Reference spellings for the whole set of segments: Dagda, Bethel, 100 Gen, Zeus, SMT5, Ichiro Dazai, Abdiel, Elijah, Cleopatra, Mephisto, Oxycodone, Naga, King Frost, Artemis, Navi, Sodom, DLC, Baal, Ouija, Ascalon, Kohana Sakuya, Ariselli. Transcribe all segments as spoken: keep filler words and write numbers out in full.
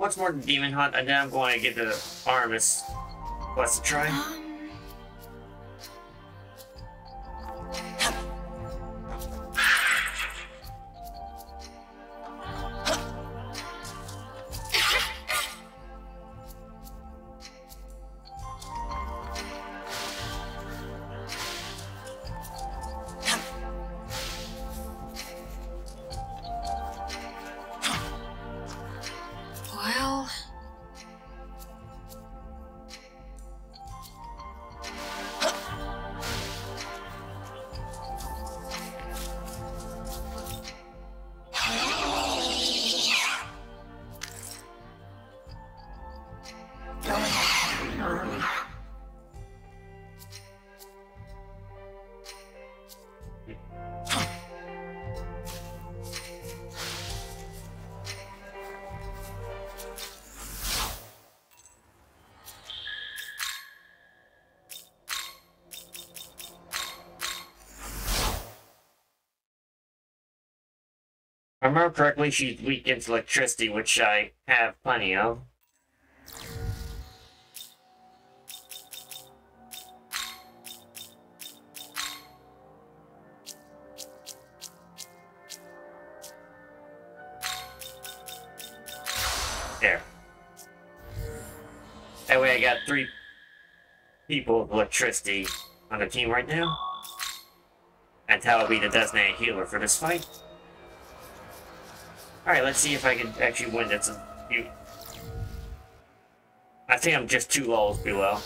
What's more than Demon Hunt? And then I'm going to get the Armist. Let's try. If I remember correctly, she's weak into electricity, which I have plenty of. There. That way I got three people with electricity on the team right now. And that'll be the designated healer for this fight. Alright, let's see if I can actually win this. I think I'm just two levels below.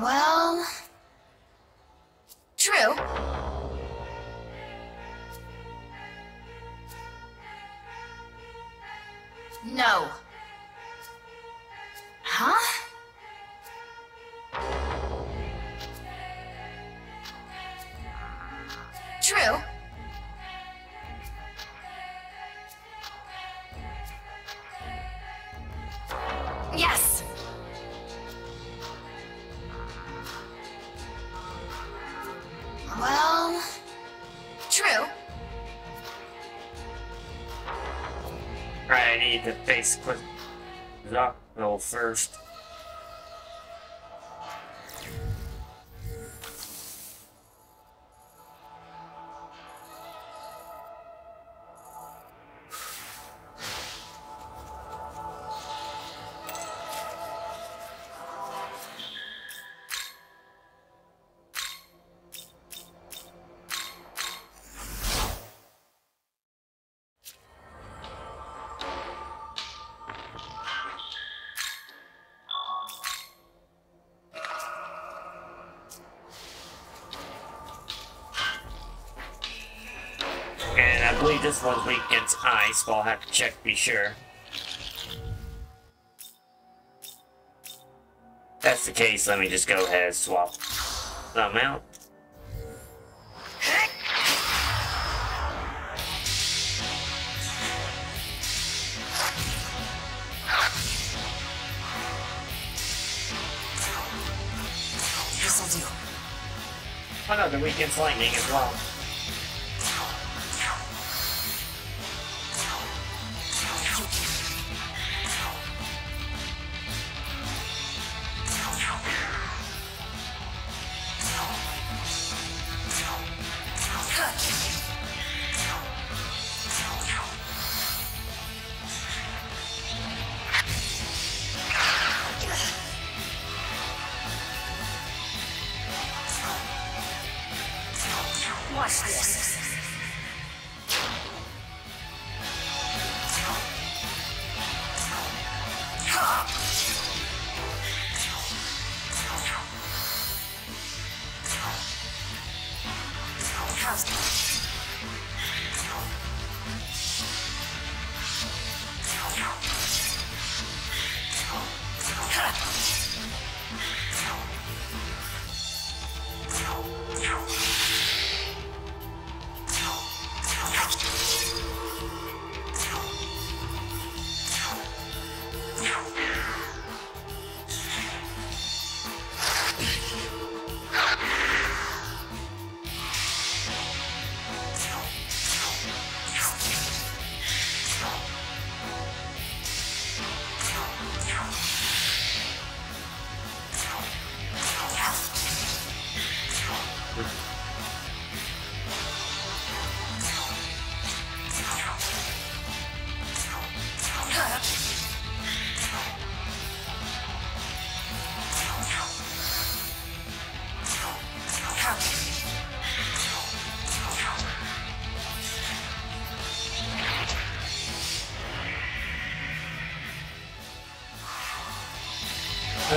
Well... True. No. Huh? True. Yes. Well, true. All right, I need to face quick rock roll first. This one's weak against ice, but I'll have to check to be sure. If that's the case, let me just go ahead and swap some out. This'll do. Oh no, the weak against lightning as well.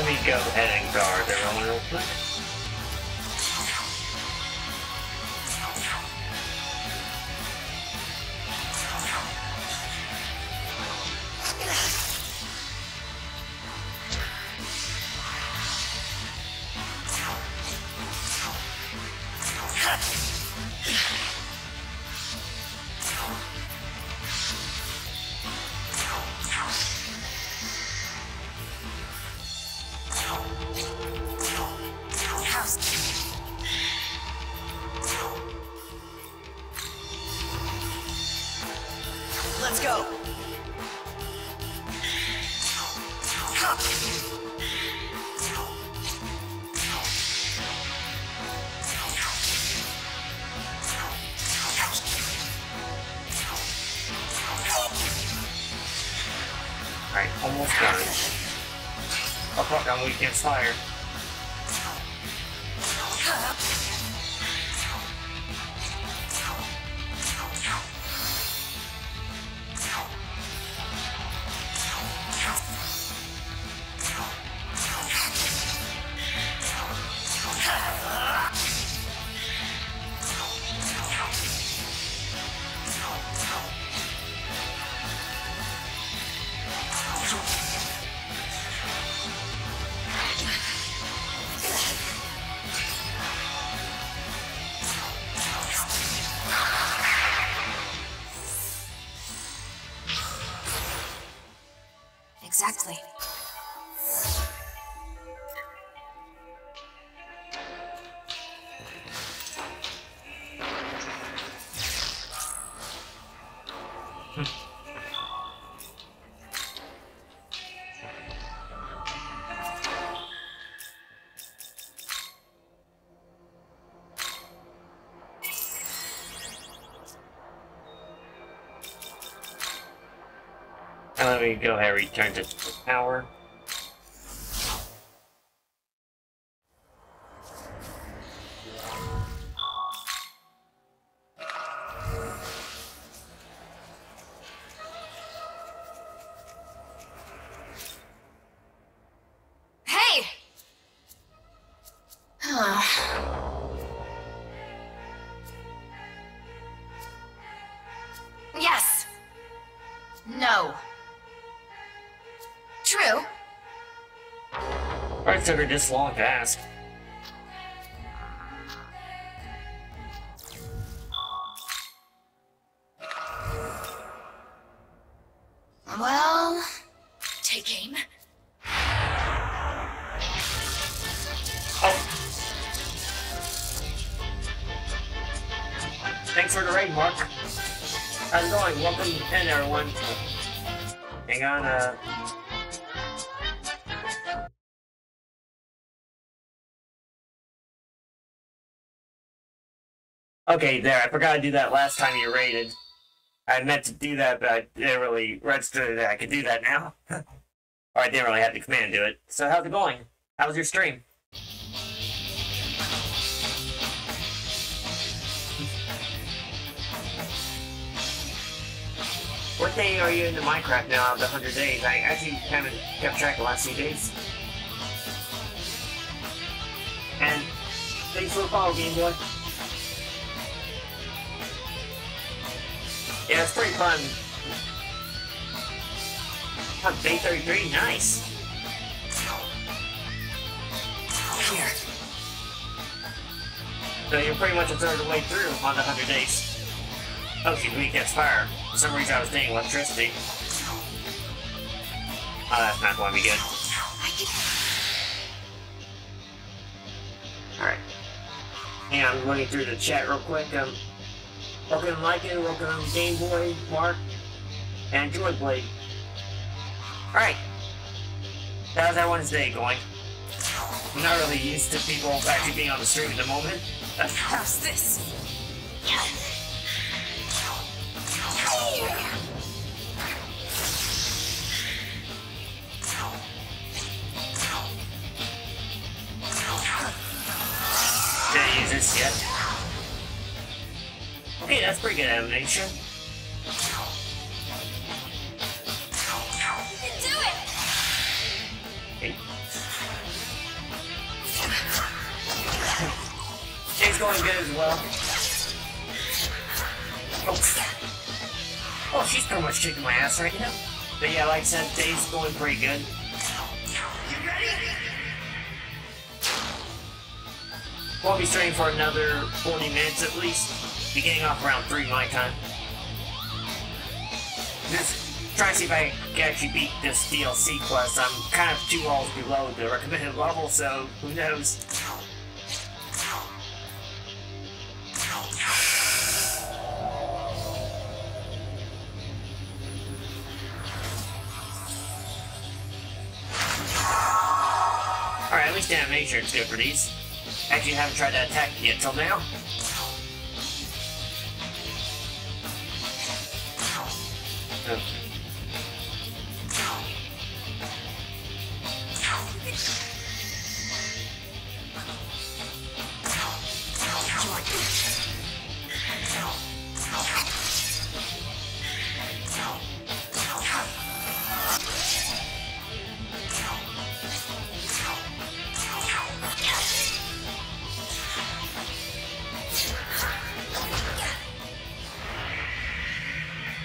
Let me go ahead and guard everyone real quick. Fire. Exactly. Let me go ahead and return to the tower. Hey! Yes! No! True. Why took her this long to ask? Well, take aim. Oh. Thanks for the raid, Mark. How's it going? Welcome in, everyone. Hang on, uh... okay, there, I forgot to do that last time you raided. I meant to do that, but I didn't really register that I could do that now. Or I didn't really have the command to do it. So how's it going? How was your stream? What day are you into Minecraft now out of the one hundred days? I actually haven't kept track of the last few days. And thanks for the follow, Game Boy. Yeah, it's pretty fun. Oh, day thirty-three, nice. Here. So you're pretty much a third of the way through on the hundred days. Oh, she weak as fire. For some reason, I was thinking electricity. Oh, that's not going to be good. All right. Yeah, I'm running through the chat real quick. Um. Welcome to Lycan, welcome to Game Boy, Mark, and Joyblade. Alright. How's everyone's day going? I'm not really used to people actually being on the stream at the moment. How's this? Yeah. Yeah. Didn't use this yet. Hey, that's pretty good animation. You can do it! Hey. going good as well. Oh, oh, she's pretty much kicking my ass right now. But yeah, like I said, day's going pretty good. You ready? We'll be streaming for another forty minutes at least, beginning off around three my time. Just try to see if I can actually beat this D L C quest. I'm kind of two walls below the recommended level, so who knows. Alright, at least the animation is good for these. Actually, I haven't tried to attack yet till now. Okay.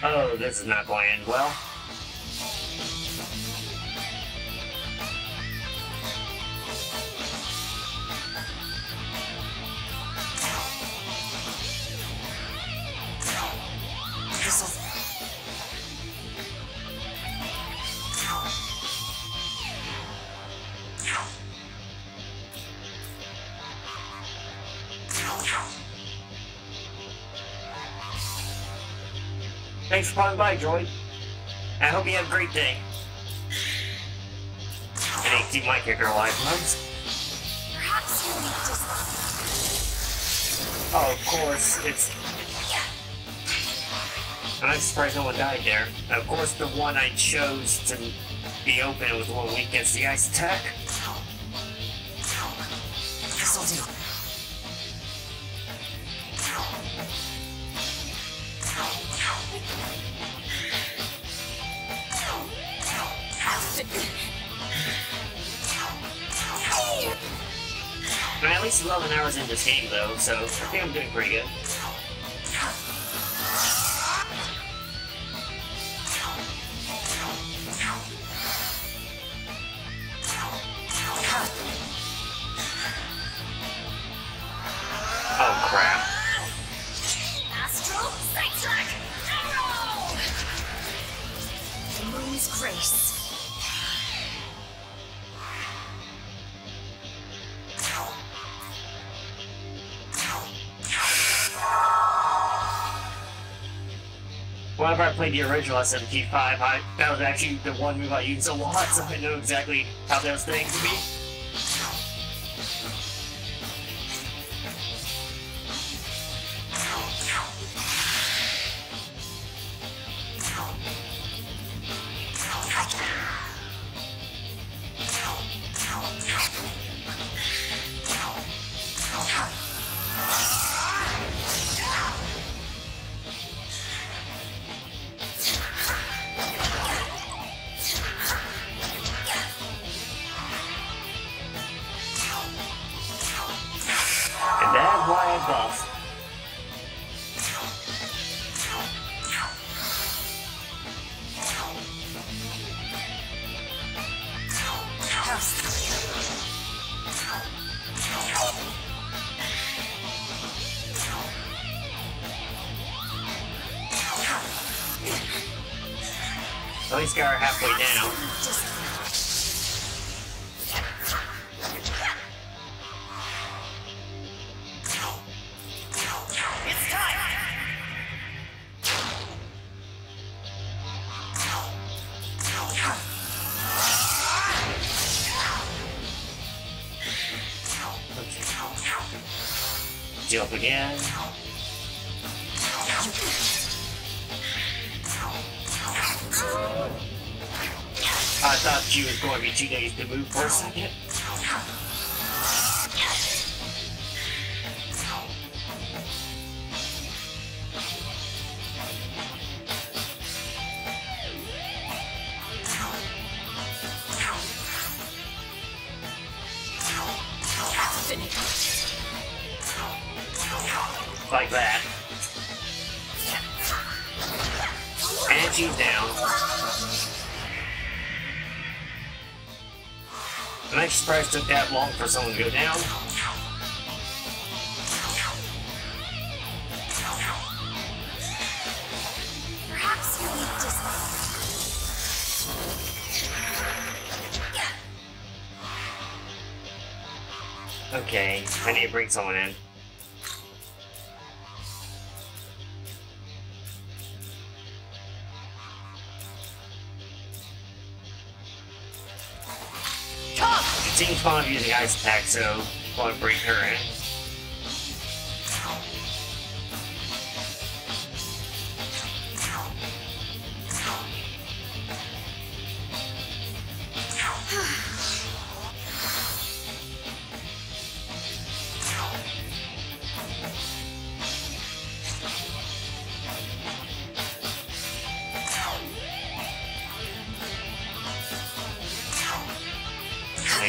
Oh, this is not going to end well. Thanks for coming by, Droid. I hope you have a great day. I need to keep my kicker alive, folks. Perhaps you need to stop. Oh, of course, it's... I'm surprised no one died there. Of course, the one I chose to be open was the one weak against the ice attack. This'll do. I'm at least eleven hours in this game though, so I think I'm doing pretty good. Oh crap. Astral Sidetrack! The moon's grace. Whenever I played the original S M T five, I, that was actually the one move I used a lot, so I know exactly how those things would be. At least got her halfway down. It's time. Jump again. I thought she was going to be two days to move for a second. like that. And she's down. I'm actually surprised it took that long for someone to go down. Okay, I need to bring someone in. Come! It seems fun using ice attack, so I want to bring her in.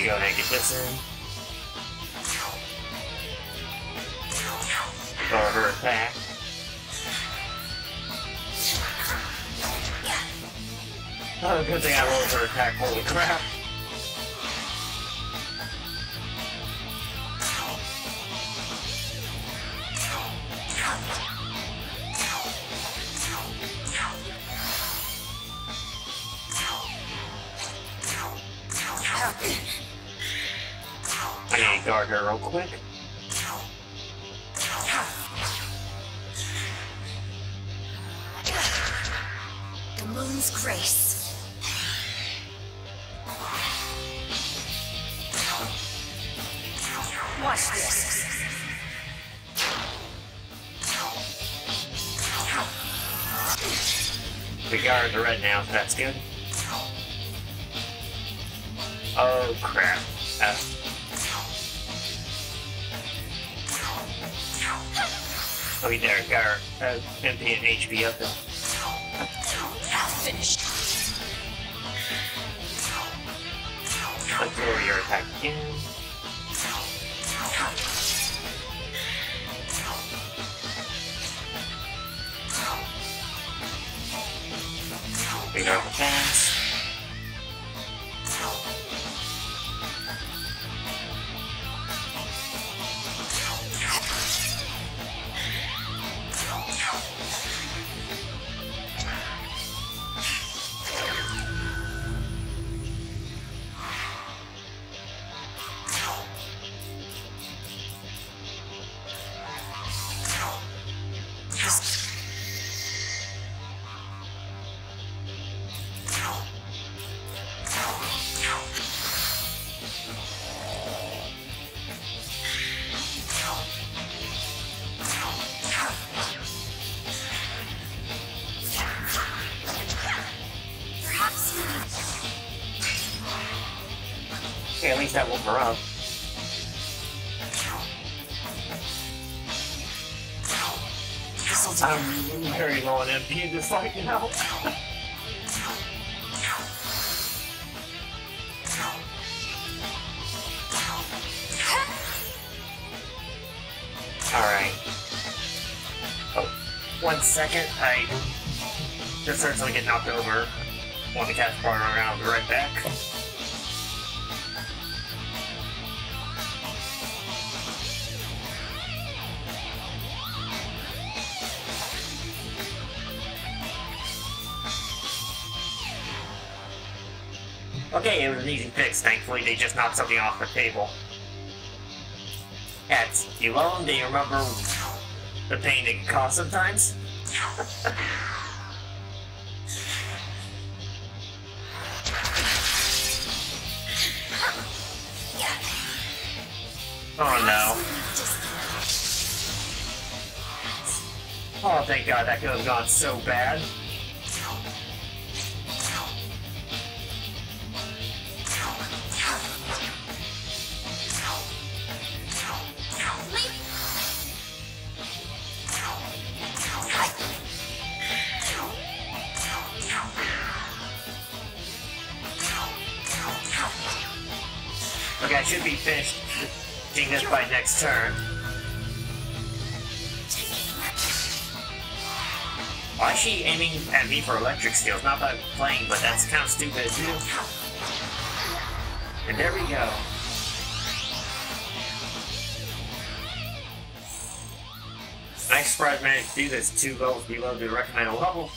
Go ahead and get this in. Throw her attack. Oh, good thing I rolled her attack, holy crap. Guard her real quick. The moon's grace. Watch this. We guard the red now, so that's good. Oh crap. Uh, Oh, we there got our uh, M P and H P up there. Finished. Let's lower your attack again. We got the fence. Okay, at least that woke her up. I'm very low on M P, just like, you know. Alright. Oh, one second. I just heard something get knocked over. Want to catch part around, I'll be right back. Okay, it was an easy fix, thankfully. They just knocked something off the table. Cats, you alone, do you remember the pain it can cause sometimes? Oh no. Oh, thank God, that could have gone so bad. Okay, I should be finished doing this by next turn. Why is she aiming at me for electric skills? Not by playing, but that's kind of stupid too. And there we go. I'm surprised I managed to do this two levels below the recommended level.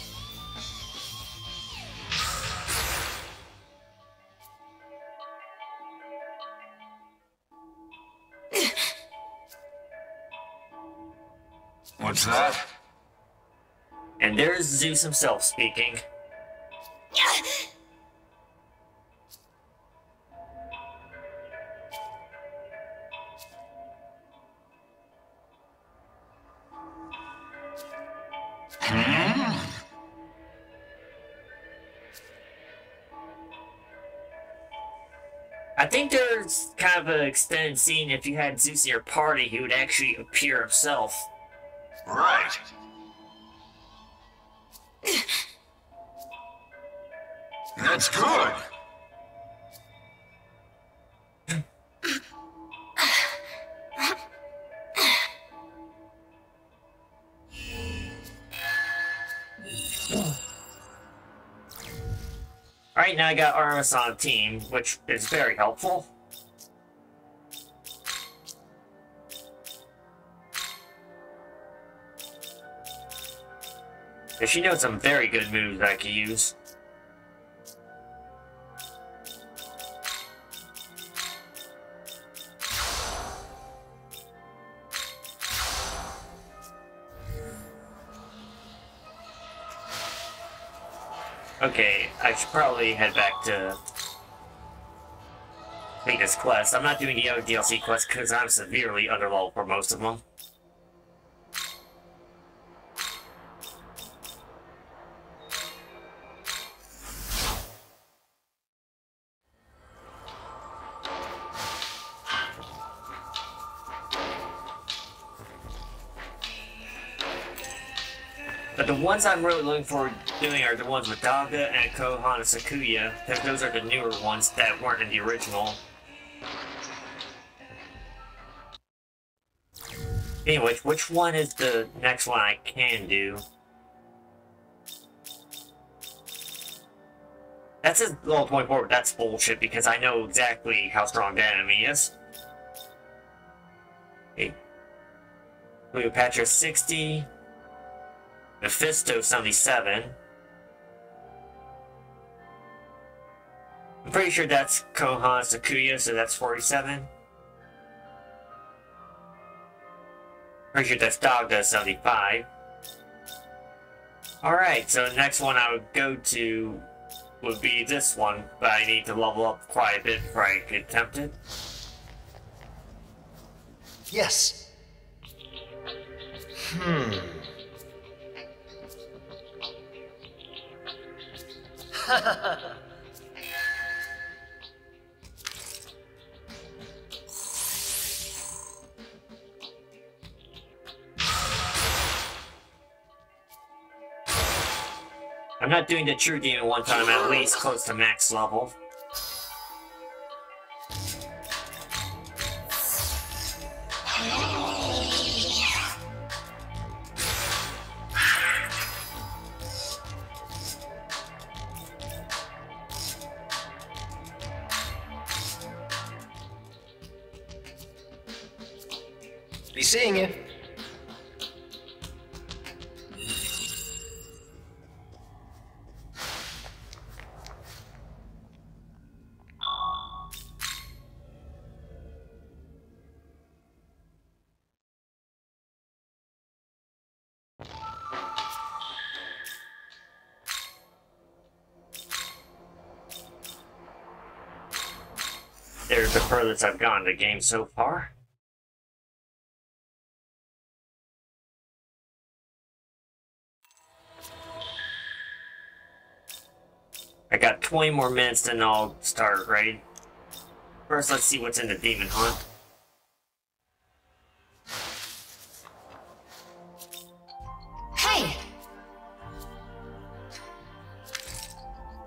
What's that? And there's Zeus himself speaking. I think there's kind of an extended scene. If you had Zeus in your party, he would actually appear himself. Right. That's good. Alright, now I got Artemis on a team, which is very helpful. Because she knows some very good moves I can use. Okay, I should probably head back to take this quest. I'm not doing the other D L C quests because I'm severely underleveled for most of them. But the ones I'm really looking forward to doing are the ones with Dagda and Kohana Sakuya, because those are the newer ones that weren't in the original. Anyway, which one is the next one I can do? That's a level twenty-four, but that's bullshit because I know exactly how strong the enemy is. Okay. Cleopatra sixty. Mephisto seventy-seven. I'm pretty sure that's Kohana Sakuya, so that's forty-seven. Pretty sure that's Dagda seventy-five. Alright, so the next one I would go to would be this one, but I need to level up quite a bit before I get tempted. Yes. Hmm. I'm not doing the true demon one time, I'm at least close to max level. Be seeing you. There's the furthest I've gone in the game so far. I got twenty more minutes, then I'll start, right? First, let's see what's in the demon hunt. Hey!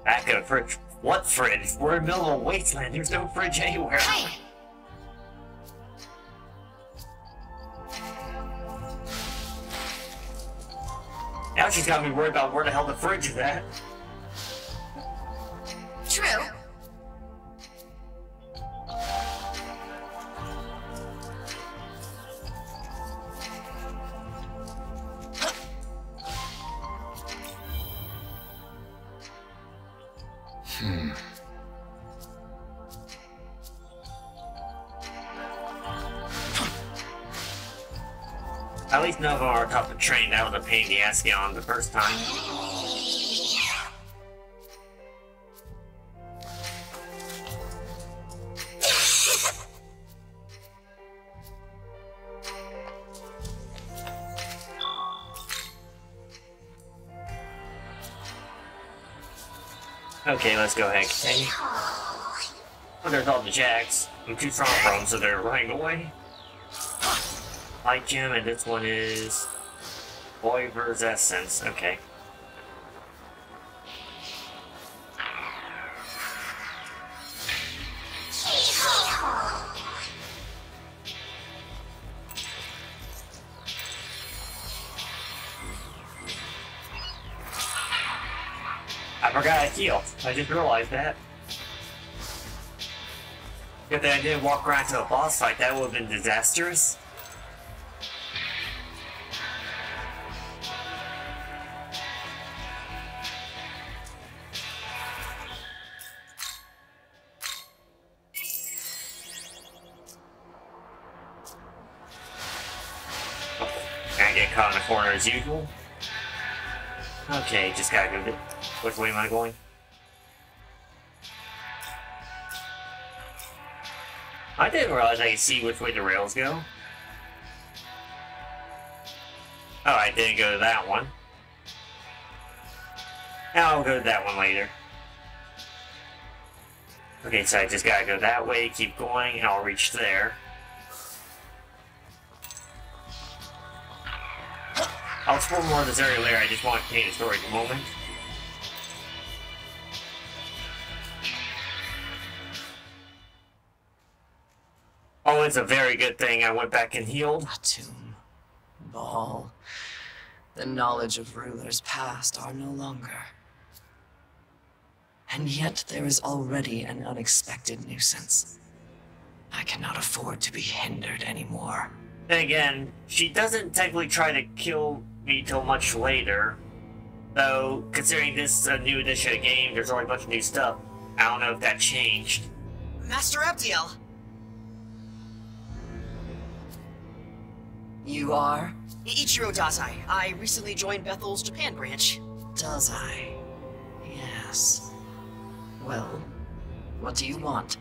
Back of the fridge. What fridge? We're in the middle of a wasteland. There's no fridge anywhere. Hey! she's got me worried about where the hell the fridge is at. True. Hmm. At least Nova caught the train out of the pain in the Ascalon the first time. Okay, let's go ahead and continue. Well, there's all the jacks. I'm too strong for them, so they're running away. Light Gem, and this one is Boiver's Essence. Okay. I forgot I healed. I just realized that. If I didn't walk around to a boss fight, that would have been disastrous. As usual. Okay, just gotta go to... Which way am I going? I didn't realize I could see which way the rails go. Oh, I didn't go to that one. I'll go to that one later. Okay, so I just gotta go that way, keep going, and I'll reach there. I'll explore more of this area later, I just want to paint a story at the moment. Oh, it's a very good thing I went back and healed. A tomb, Baal. The knowledge of rulers past are no longer. And yet there is already an unexpected nuisance. I cannot afford to be hindered anymore. Then again, she doesn't technically try to kill me till much later. Though, considering this is a new edition of the game, there's only a bunch of new stuff. I don't know if that changed. Master Abdiel! You are? Ichiro Dazai. I recently joined Bethel's Japan branch. Dazai. Yes. Well, what do you want?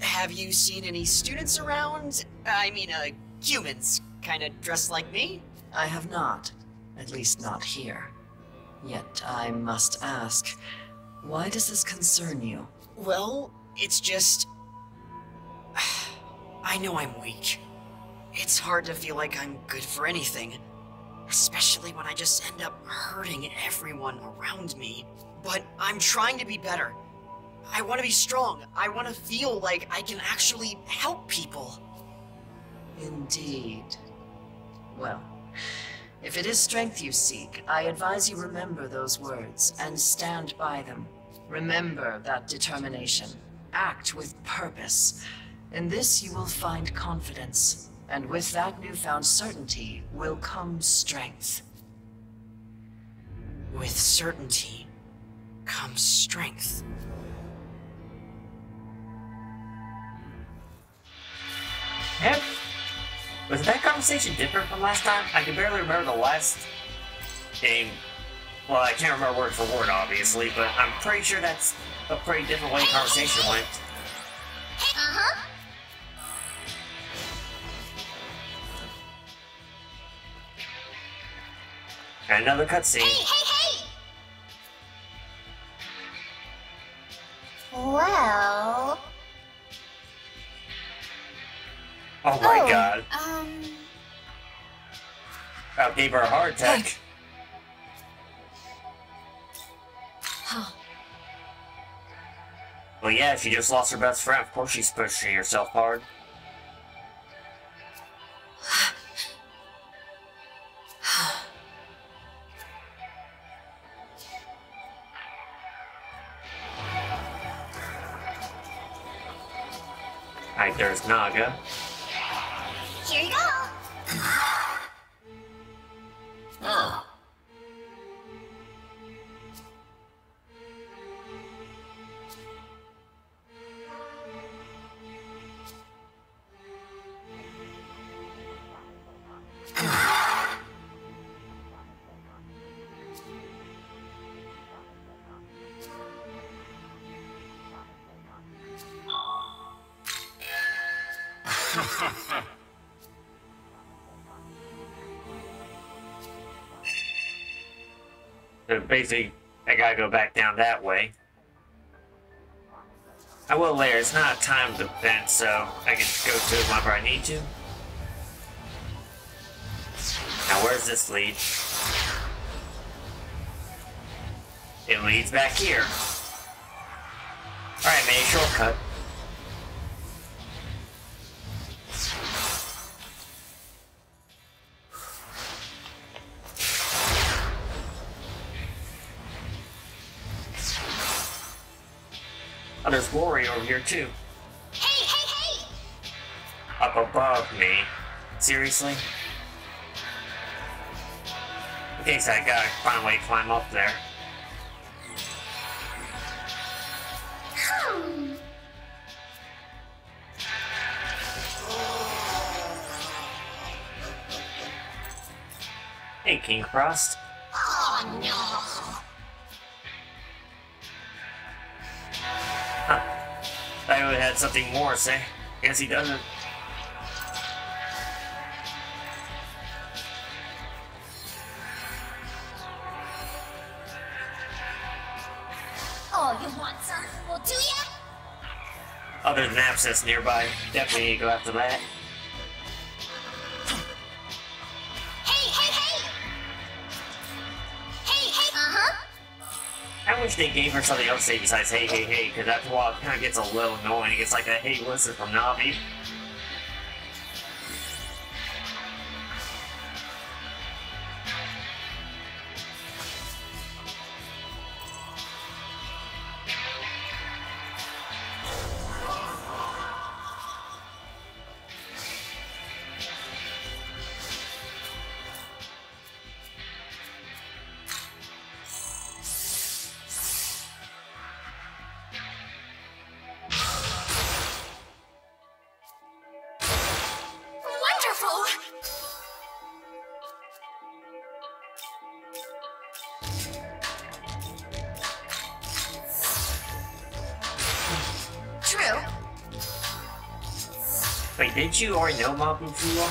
Have you seen any students around? I mean, uh, humans kind of dressed like me? I have not, at least not here. Yet I must ask, why does this concern you? Well, it's just... I know I'm weak. It's hard to feel like I'm good for anything, especially when I just end up hurting everyone around me. But I'm trying to be better. I want to be strong. I want to feel like I can actually help people. Indeed. Well, if it is strength you seek, I advise you remember those words and stand by them. Remember that determination. Act with purpose. In this you will find confidence, and with that newfound certainty will come strength. With certainty comes strength. Yep. Was that conversation different from last time? I can barely remember the last game. Well, I can't remember word for word, obviously, but I'm pretty sure that's a pretty different way the conversation went. Uh-huh. And another cutscene. Hey, hey, hey! Well... Oh my oh, god. Um... I gave her a heart attack. Huh. Well yeah, she just lost her best friend. Of course she's pushing herself hard. Alright, there's Naga. Here you go! Oh. So basically, I gotta go back down that way. I will later, it's not a timed event, so I can go to it whenever I need to. Now, where does this lead? It leads back here. Alright, man, shortcut. There's Lori over here too. Hey, hey, hey! Up above me. Seriously? Okay, so I gotta finally climb up there. Hey, King Frost. Oh no! I would have had something more to say. Guess he doesn't. Oh, you want some? Well, do ya? Other than abscess nearby, definitely go after that. Hey, hey, hey! Hey, hey! Uh-huh. I wish they gave her something else to say besides hey, hey, hey, because after a while it kind of gets a little annoying. It's like a hey, listen from Navi. Wait, didn't you already know Mob and Fula?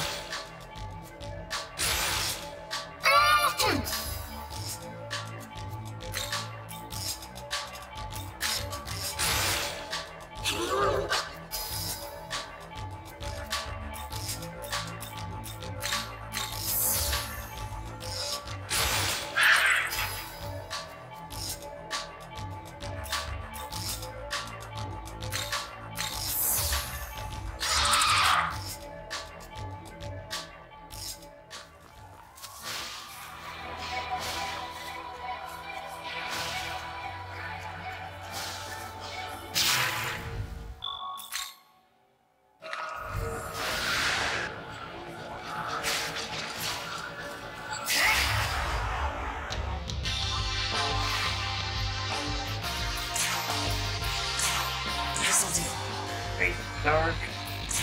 Dark,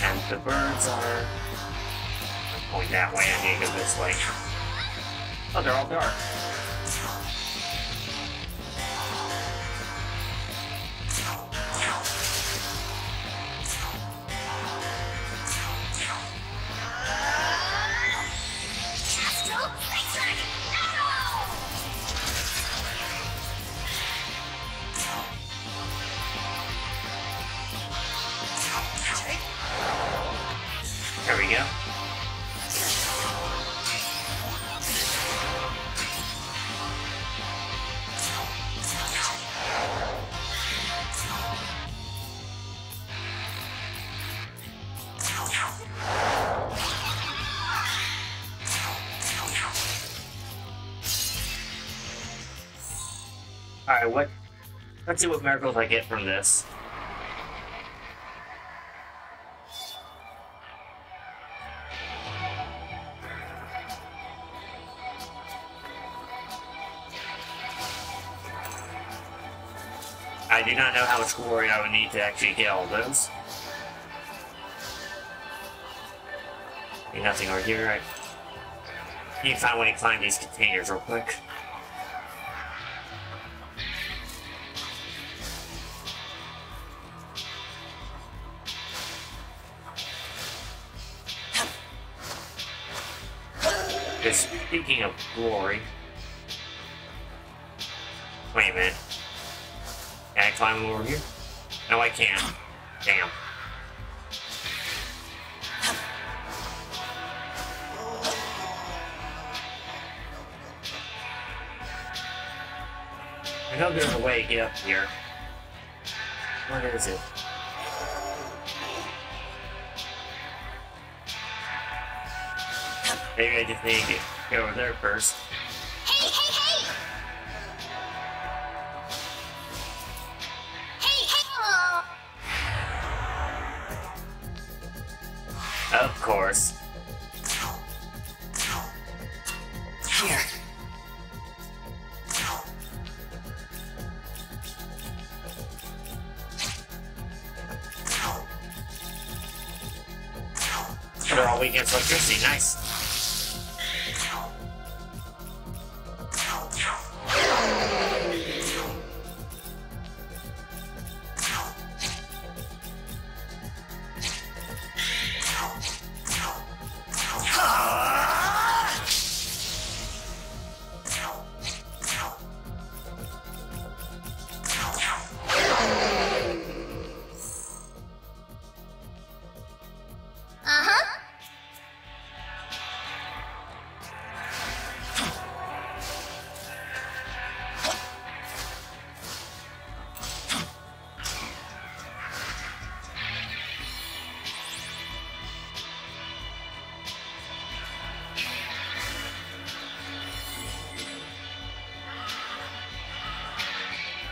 and the birds are going that way. I need to go this way. Oh, they're all dark. Alright, what? Let's see what miracles I get from this. I do not know how much glory I would need to actually get all those. There's nothing over here, right? You can find a way to climb these containers real quick. Just speaking of glory. Wait a minute. Can I climb over here? No, I can't. Damn. I know there's a way to get up here. What is it? Maybe I just need to get over there first. Hey, hey, hey! Hey, hey! Oh. Of course. Here. They're all weekends electricity, nice.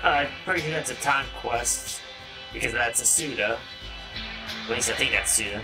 Uh, pretty sure that's a time quest, because that's a Suda. At least I think that's Suda.